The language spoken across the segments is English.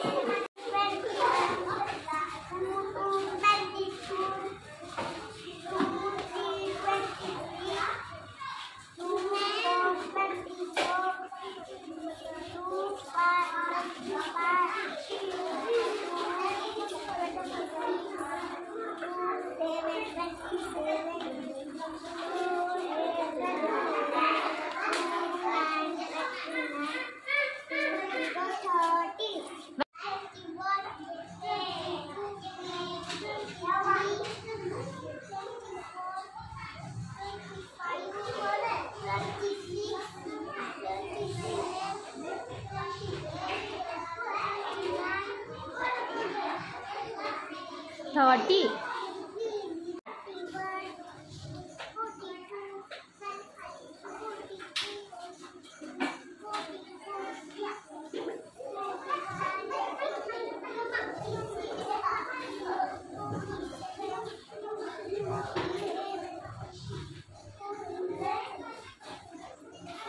30.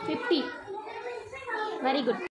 50. Very good.